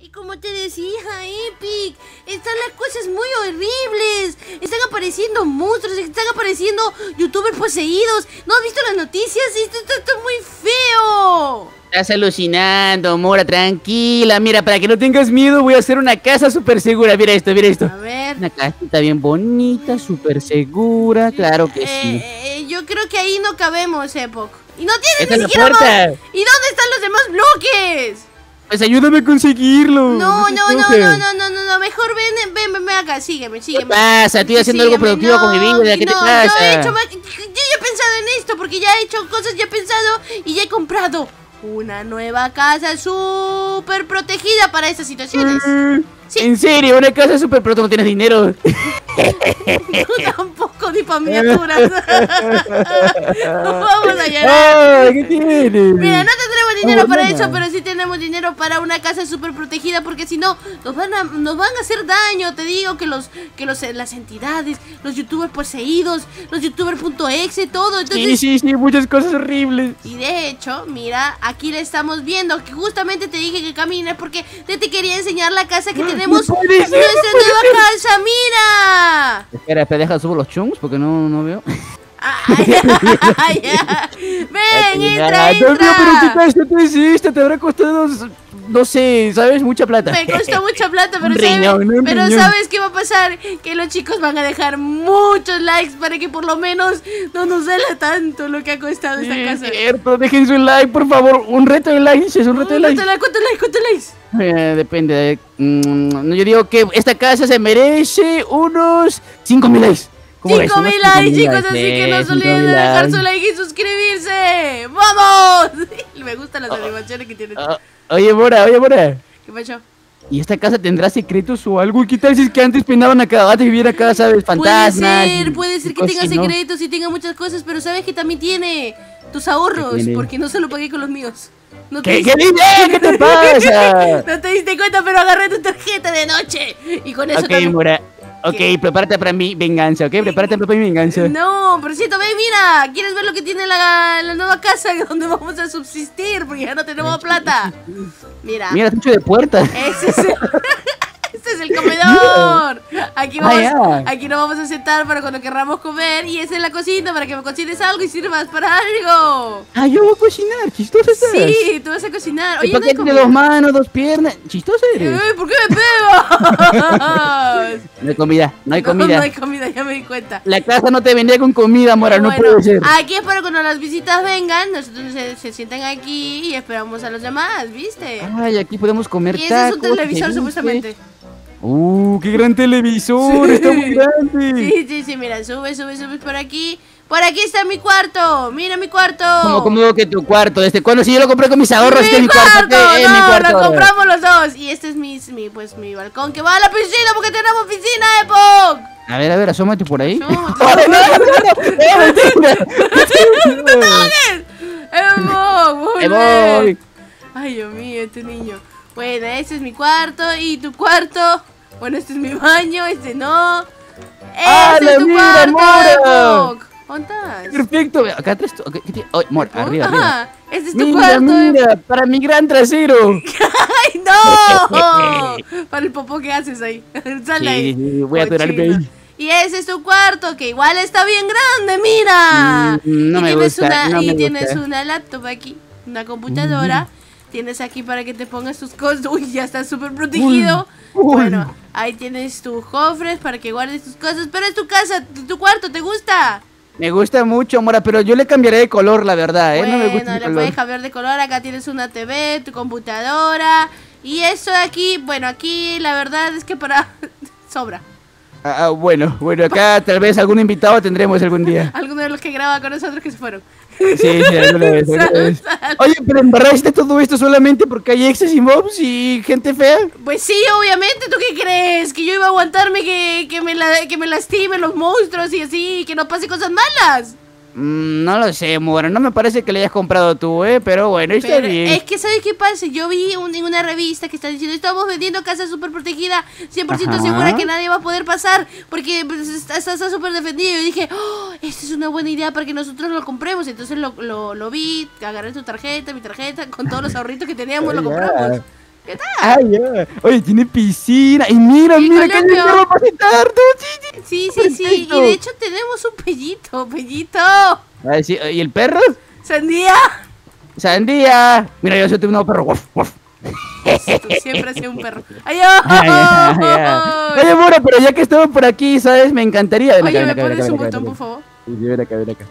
Y como te decía, Epic, están las cosas muy horribles. Están apareciendo monstruos, están apareciendo youtubers poseídos. ¿No has visto las noticias? Esto es muy feo. Estás alucinando, Mora, tranquila. Mira, para que no tengas miedo, voy a hacer una casa súper segura. Mira esto, mira esto. A ver. Una casita bien bonita, súper segura, claro que sí. Yo creo que ahí no cabemos, Epoch. Y no tienes ni siquiera más. ¿Y dónde están los demás bloques? Pues ayúdame a conseguirlo. No, mejor ven acá, sígueme. ¿Qué pasa? Estoy haciendo algo productivo con mi vida, ¿qué te pasa? Yo ya he pensado en esto, porque ya he hecho cosas, ya he pensado y ya he comprado una nueva casa súper protegida para estas situaciones. Sí. ¿En serio? ¿Una casa súper protegida? ¿No tienes dinero? No, tampoco, ni para miniaturas. Vamos a llegar. ¿Qué tienes? Mira, no tendremos dinero para eso, pero sí tenemos dinero para una casa súper protegida, porque si no, nos van a hacer daño. Te digo que las entidades, los youtubers poseídos, los youtubers.exe, todo. Entonces, sí, muchas cosas horribles. Y de hecho, mira, aquí la estamos viendo, que justamente te dije que camines porque te quería enseñar la casa que tenemos. Nuestra nueva casa, mira. Espera, deja, subo los chungs porque no veo. Ven, entra. No, pero ¿qué tú hiciste? Te habrá costado, no sé, ¿sabes? Mucha plata. Me costó mucha plata, pero ¿sabes qué va a pasar? Que los chicos van a dejar muchos likes para que por lo menos no nos duela tanto lo que ha costado esta casa. Es cierto, dejen su like, por favor. Un reto de likes, es un reto de likes. ¿Cuántos likes? Depende. Yo digo que esta casa se merece unos 5.000 likes. 5.000 likes, chicos, así que no se olviden de dejar su like y suscribirse. ¡Vamos! Me gustan las animaciones que tienen. Oye, Mora. ¿Qué pasó? ¿Y esta casa tendrá secretos o algo? ¿Qué tal si es que antes peinaban acá, antes vivían acá, sabes, fantasmas? Puede ser que tenga secretos y tenga muchas cosas, pero sabes que también tiene tus ahorros, porque no se lo pagué con los míos. ¿Qué te pasa? No te diste cuenta, pero agarré tu tarjeta de noche y con eso también. Mora. Ok, prepárate para mi venganza, ¿ok? Prepárate para mi venganza. No, pero siento, ve, mira. ¿Quieres ver lo que tiene la nueva casa donde vamos a subsistir? Porque ya no tenemos plata. Mira, techo de puerta. Este es el comedor. Aquí nos vamos a sentar para cuando querramos comer. Y esa es la cocina para que me cocines algo y sirvas para algo. Yo voy a cocinar, chistosa eres. Sí, tú vas a cocinar. Oye, ¿por qué tiene dos manos, dos piernas? Chistosa eres. ¿Por qué me pegas? No hay comida, ya me di cuenta. La casa no te vendía con comida, Mora, no puede ser. Aquí es para cuando las visitas vengan. Nosotros se sientan aquí y esperamos a los demás, ¿viste? Ay, aquí podemos comer tacos. Y ese es un televisor, supuestamente. ¡Qué gran televisor! Sí. ¡Está muy grande! Sí, mira, sube por aquí. Por aquí está mi cuarto. Mira mi cuarto. ¿Cómo digo que tu cuarto? ¿Desde cuándo? Si yo lo compré con mis ahorros. Mi cuarto. Lo compramos los dos. Y este es mi balcón que va a la piscina, porque tenemos piscina, Epoch. A ver, asómate por ahí. ¡No te ahogues! ¡Epoch! Ay, Dios mío, este niño. Bueno, ese es mi cuarto y tu cuarto. Bueno, este es mi baño, este no. ¡Este es tu cuarto! ¿Dónde estás? Perfecto, acá atrás. Mora, arriba. Este es tu cuarto. Mira, para mi gran trasero. ¡Ay, no! Para el popó que haces ahí. Sal ahí. Sí, voy a atorarme ahí. Y ese es tu cuarto, que igual está bien grande, mira. Tienes una laptop aquí, una computadora. Tienes aquí para que te pongas tus cosas. Uy, ya está súper protegido. Bueno, ahí tienes tus cofres para que guardes tus cosas. Pero es tu casa, tu cuarto, ¿te gusta? Me gusta mucho, Mora, pero yo le cambiaré de color, la verdad, ¿eh? Bueno, no me gusta le puedes cambiar de color. Acá tienes una TV, tu computadora. Y eso de aquí, bueno, aquí la verdad es que para... sobra. Bueno, acá tal vez algún invitado tendremos algún día. Alguno de los que graba con nosotros que se fueron. Sí, alguna vez. Oye, pero embarraste todo esto solamente porque hay exes y mobs y gente fea. Pues sí, obviamente. ¿Tú qué crees? ¿Que yo iba a aguantarme que me lastimen los monstruos y así, que no pase cosas malas? No lo sé, Mora, no me parece que le hayas comprado tú, pero bueno, está bien. Es que, ¿sabes qué pasa? Yo vi en una revista que están diciendo, estamos vendiendo casa súper protegida, 100% segura que nadie va a poder pasar, porque está súper defendido. Y dije, esta es una buena idea para que nosotros lo compremos. Entonces lo vi, agarré mi tarjeta, con todos los ahorritos que teníamos, lo compramos. ¿Qué tal? Ah, yeah. Oye, tiene piscina. Y mira, sí, mira, que hay un carro para sentar. Sí, sí, sí. Y de hecho tenemos un pellito, pellito. Ah, sí. ¿Y el perro? Sandía. Sandía. Mira, yo soy un nuevo perro. Woof, woof. Tú siempre has sido un perro. ¡Ay, oh! Oye, Mora, pero ya que estamos por aquí, ¿sabes? Me encantaría. Ven, oye, acá, ¿me pones un botón, por favor? Ven acá, ven acá.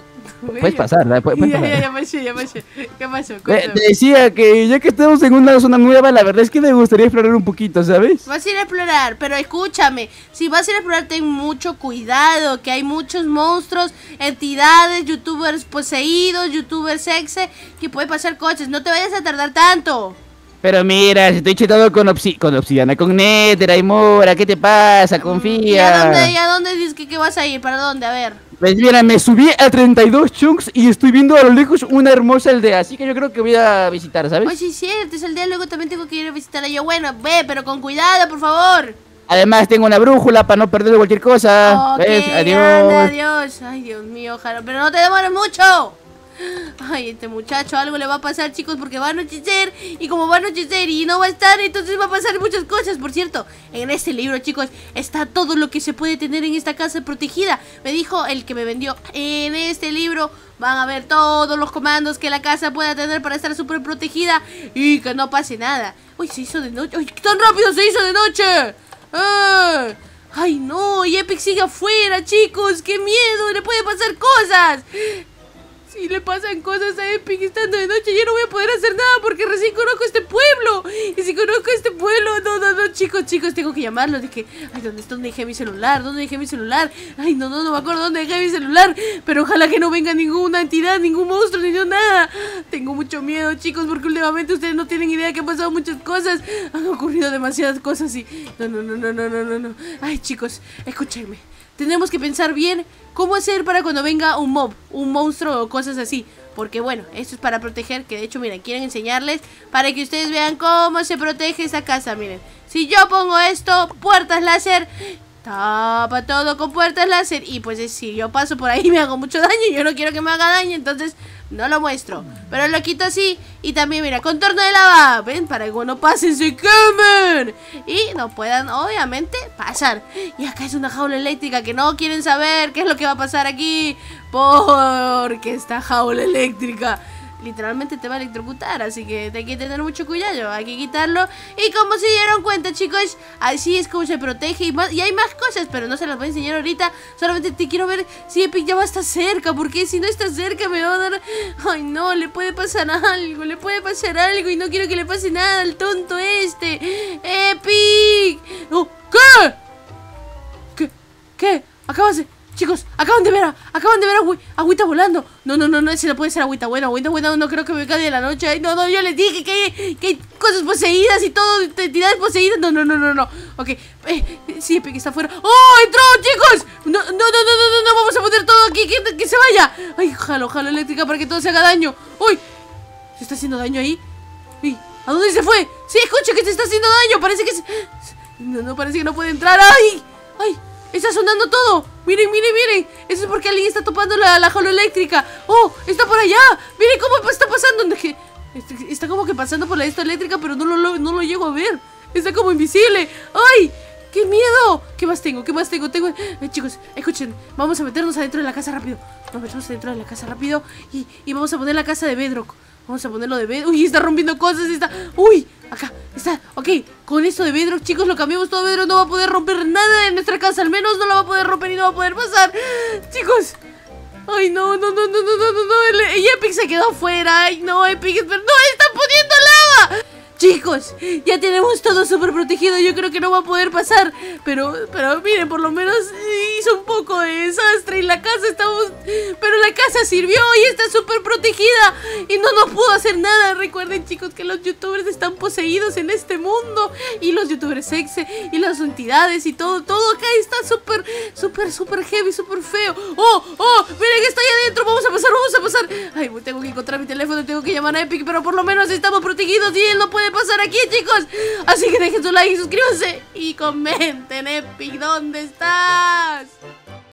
Puedes pasar, ¿verdad? Ya pasé. ¿Qué pasó? Te decía que ya que estamos en una zona nueva, la verdad es que me gustaría explorar un poquito, ¿sabes? Vas a ir a explorar, pero escúchame, si vas a ir a explorar ten mucho cuidado, que hay muchos monstruos, entidades, youtubers poseídos, youtubers exe, que puede pasar coches, no te vayas a tardar tanto. Pero mira, si estoy chetado con obsidiana, con nétera y Mora, ¿qué te pasa? Confía. ¿Y a dónde dices que vas a ir? ¿Para dónde? A ver. Pues mira, me subí a 32 chunks y estoy viendo a lo lejos una hermosa aldea, así que yo creo que voy a visitar, ¿sabes? Oye, sí, cierto, esa aldea luego también tengo que ir a visitarla yo. Bueno, ve, pero con cuidado, por favor. Además tengo una brújula para no perder cualquier cosa. Okay, ¿ves? Adiós. Anda, adiós. Ay, Dios mío, ojalá, pero no te demores mucho. Ay, este muchacho, algo le va a pasar, chicos, porque va a anochecer. Y como va a anochecer y no va a estar, entonces va a pasar muchas cosas. Por cierto, en este libro, chicos, está todo lo que se puede tener en esta casa protegida. Me dijo el que me vendió. En este libro van a ver todos los comandos que la casa pueda tener para estar súper protegida y que no pase nada. Uy, se hizo de noche. Uy, tan rápido se hizo de noche. Ay, no, y Epic sigue afuera, chicos. Qué miedo, le pueden pasar cosas. Y le pasan cosas a Epic estando de noche. Yo no voy a poder hacer nada porque recién conozco este pueblo. Y si conozco este pueblo, no, chicos, tengo que llamarlo. Dije, ay, ¿dónde dejé mi celular? ¿Dónde dejé mi celular? Ay, no me acuerdo dónde dejé mi celular. Pero ojalá que no venga ninguna entidad, ningún monstruo, ni nada. Tengo mucho miedo, chicos, porque últimamente ustedes no tienen idea que han pasado muchas cosas. Han ocurrido demasiadas cosas y... No. Ay, chicos, escúchenme. Tenemos que pensar bien cómo hacer para cuando venga un mob, un monstruo o cosas así. Porque bueno, esto es para proteger, que de hecho, miren, quieren enseñarles para que ustedes vean cómo se protege esta casa, miren. Si yo pongo esto, puertas láser, tapa todo con puertas láser. Y pues si yo paso por ahí me hago mucho daño y yo no quiero que me haga daño, entonces no lo muestro. Pero lo quito así y también, mira, contorno de lava, ven, para que no pasen, se quemen y no puedan, obviamente, pasar. Y acá es una jaula eléctrica que no quieren saber qué es lo que va a pasar aquí, porque esta jaula eléctrica literalmente te va a electrocutar, así que hay que tener mucho cuidado, hay que quitarlo. Y como se dieron cuenta, chicos, así es como se protege y, más, y hay más cosas, pero no se las voy a enseñar ahorita. Solamente te quiero ver si Epic ya va a estar cerca, porque si no está cerca me va a dar... Ay no, le puede pasar algo, le puede pasar algo y no quiero que le pase nada al tonto este. ¡Epic! Oh, ¿qué? ¿Qué? Acabas de... Chicos, acaban de ver Agüita volando. No, ese no puede ser Agüita. Bueno, Agüita no creo que me caiga de la noche. Ay, no, yo les dije que hay cosas poseídas y todo, entidades poseídas. No. Ok, sí, Epic está afuera. ¡Oh, entró, chicos! No, vamos a poner todo aquí, que se vaya. Ay, jalo eléctrica para que todo se haga daño. ¡Uy! ¿Se está haciendo daño ahí? ¡Uy! ¿A dónde se fue? Sí, escucha que se está haciendo daño. Parece que se... No, parece que no puede entrar. ¡Ay! Está sonando todo. Miren. Eso es porque alguien está topando la jaula eléctrica. ¡Oh! ¡Está por allá! ¡Miren cómo está pasando! Está como que pasando por la esta eléctrica, pero no lo llego a ver. Está como invisible. ¡Ay! ¡Qué miedo! ¿Qué más tengo? Chicos, escuchen. Vamos a meternos adentro de la casa rápido. Y vamos a poner la casa de Bedrock. Vamos a ponerlo de Bedrock. ¡Uy! Está rompiendo cosas. ¡Uy! Acá está. Ok, con esto de Bedrock, chicos, lo cambiamos todo. Bedrock no va a poder romper nada en nuestra casa. Al menos no lo va a poder romper y no va a poder pasar. Chicos. Ay, no. Y Epic se quedó afuera. Ay, no, Epic. ¡No, está poniendo lava! Chicos, ya tenemos todo súper protegido. Yo creo que no va a poder pasar. Pero miren, por lo menos hizo un poco de desastre. Y la casa estamos... Pero la casa sirvió y está súper protegida. Y no nos pudo hacer nada. Recuerden, chicos, que los youtubers están poseídos en este mundo. Y los youtubers exe. Y las entidades y todo acá está súper heavy, súper feo. ¡Oh! Miren que está ahí adentro. Vamos a pasar. Ay, tengo que encontrar mi teléfono. Tengo que llamar a Epic. Pero por lo menos estamos protegidos y él no puede pasar aquí, chicos. Así que dejen su like y suscríbanse y comenten, Epic, ¿dónde estás?